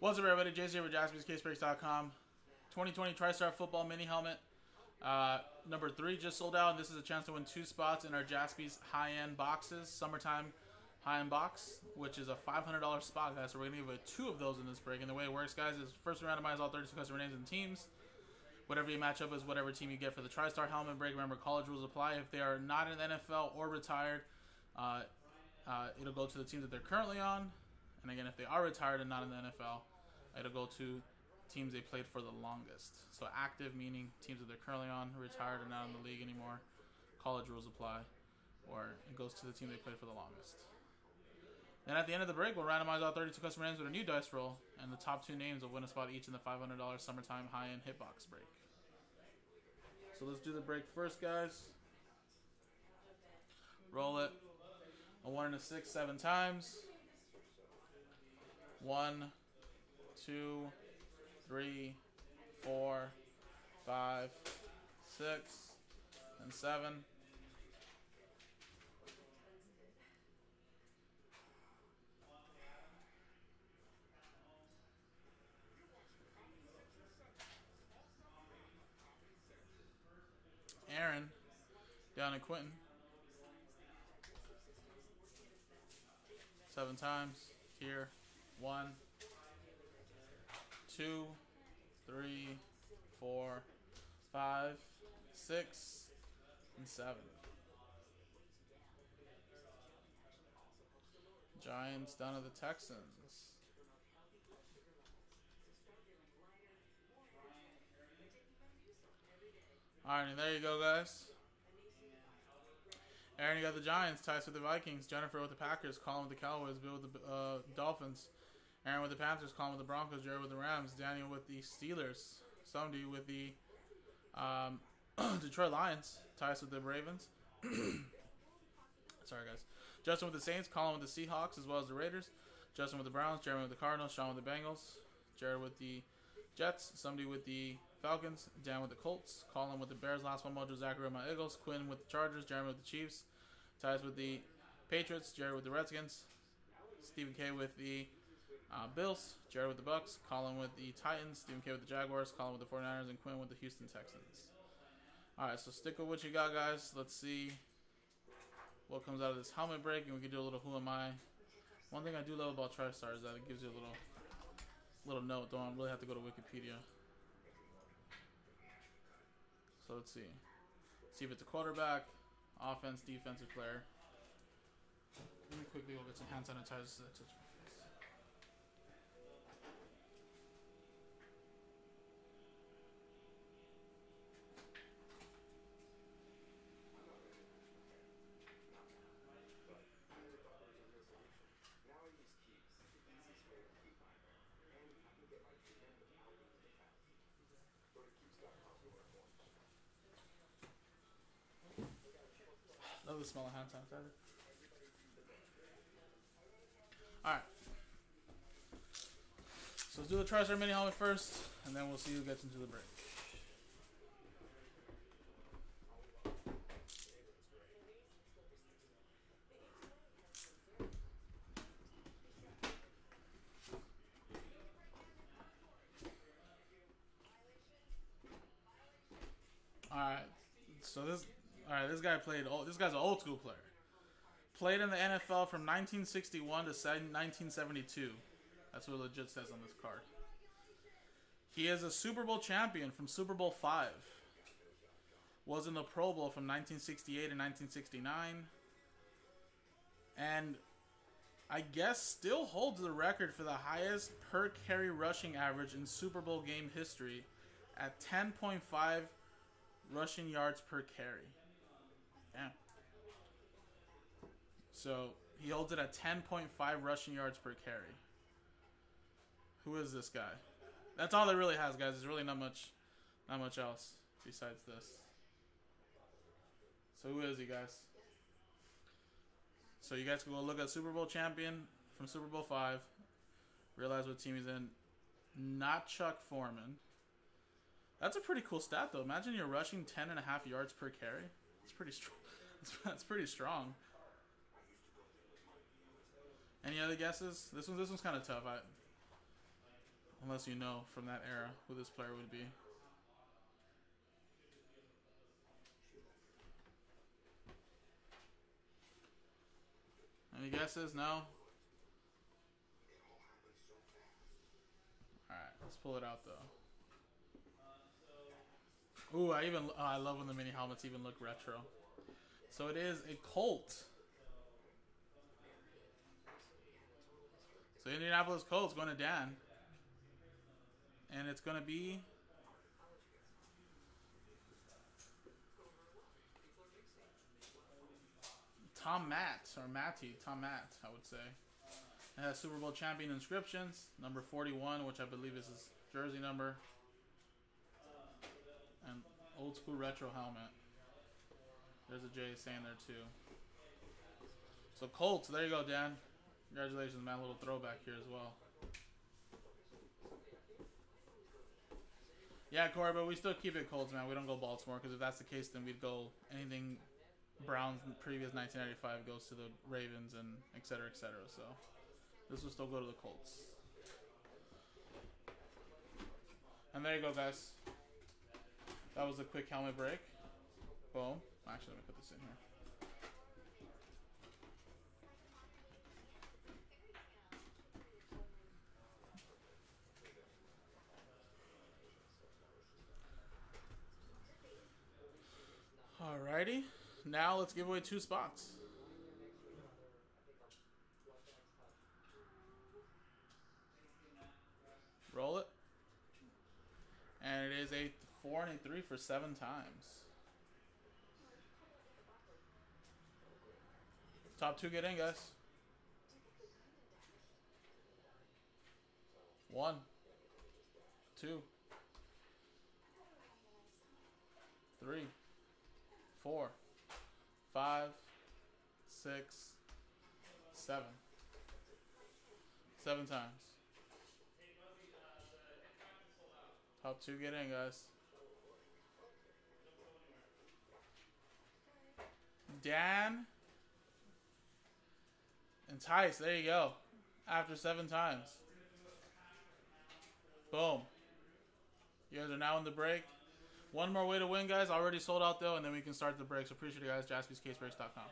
What's up, everybody? Jay's here with JaspysCaseBreaks.com. 2020 Tristar Football Mini Helmet. Number 3 just sold out, and this is a chance to win 2 spots in our Jaspys high-end boxes, summertime high-end box, which is a $500 spot, guys. So we're going to give away 2 of those in this break. And the way it works, guys, is first we randomize all 32 customer names and teams. Whatever you match up is whatever team you get for the Tristar helmet break. Remember, college rules apply. If they are not in the NFL or retired, it'll go to the teams that they're currently on. And again, if they are retired and not in the NFL, it'll go to teams they played for the longest. So active, meaning teams that they're currently on, retired and not in the league anymore. College rules apply. Or it goes to the team they played for the longest. Then at the end of the break, we'll randomize all 32 customer names with a new dice roll. And the top 2 names will win a spot each in the $500 summertime high-end hitbox break. So let's do the break first, guys. Roll it. A 1 and a 6, 7 times. 1, 2, 3, 4, 5, 6, and 7. Aaron, down in Quentin. 7 times here. 1, 2, 3, 4, 5, 6, and 7. Giants down to the Texans. 'Righty, there you go, guys. Aaron, you got the Giants. Tyce with the Vikings. Jennifer with the Packers. Colin with the Cowboys. Bill with the Dolphins. Aaron with the Panthers. Colin with the Broncos. Jared with the Rams. Daniel with the Steelers. Somebody with the Detroit Lions. Tyce with the Ravens. Sorry, guys. Justin with the Saints. Colin with the Seahawks as well as the Raiders. Justin with the Browns. Jeremy with the Cardinals. Sean with the Bengals. Jared with the Jets. Somebody with the Falcons. Dan with the Colts. Colin with the Bears. Last one, Mojo. Zachary with my Eagles. Quinn with the Chargers. Jeremy with the Chiefs. Tyce with the Patriots. Jared with the Redskins. Stephen K with the Bills. Jared with the Bucks. Colin with the Titans. Stephen K with the Jaguars. Colin with the 49ers. And Quinn with the Houston Texans. Alright, so stick with what you got, guys. Let's see what comes out of this helmet break. And we can do a little Who Am I. One thing I do love about TriStar is that it gives you a little note. Don't really have to go to Wikipedia. So let's see. See if it's a quarterback, offense, defensive player. Let me quickly go get some hand sanitizer so that touch my face. Love the smell of hand sanitizer. Alright. So let's do the Tristar mini helmet first, and then we'll see who gets into the break. Alright. So this guy played. This guy's an old school player. Played in the NFL from 1961 to 1972. That's what it legit says on this card. He is a Super Bowl champion from Super Bowl V. Was in the Pro Bowl from 1968 to 1969. And I guess still holds the record for the highest per carry rushing average in Super Bowl game history at 10.5 rushing yards per carry. Yeah. So he holds it at 10.5 rushing yards per carry. Who is this guy? That's all that really has, guys. There's really not much else besides this. So who is he, guys? So you guys can go look at Super Bowl champion from Super Bowl V. Realize what team he's in. Not Chuck Foreman. That's a pretty cool stat, though. Imagine you're rushing 10.5 yards per carry. It's pretty strong. That's pretty strong. Any other guesses? This one's kind of tough. Unless you know from that era who this player would be. Any guesses? No? Alright, let's pull it out though. Ooh, I love when the mini helmets even look retro. So it is a Colt. So Indianapolis Colts going to Dan. And it's going to be Tom Matte, or Matte, Tom Matte, I would say. It has Super Bowl champion inscriptions, number 41, which I believe is his jersey number. And old school retro helmet. There's a J saying there too. So Colts, there you go, Dan. Congratulations, man. A little throwback here as well. Yeah, Corey, but we still keep it Colts, man. We don't go Baltimore, because if that's the case, then we'd go anything Browns in the previous 1995 goes to the Ravens and et cetera, so this will still go to the Colts. And there you go, guys. That was a quick helmet break. Boom. Actually, let me put this in here. Alrighty, now let's give away 2 spots. Roll it. And it is a 4 and a 3 for 7 times. Top 2 get in, guys. 1, 2, 3, 4, 5, 6, 7. 7 times. Top 2 get in, guys. Dan. And Tice, there you go. After 7 times. Boom. You guys are now in the break. One more way to win, guys. Already sold out, though, and then we can start the break. So appreciate you guys. JaspysCaseBreaks.com.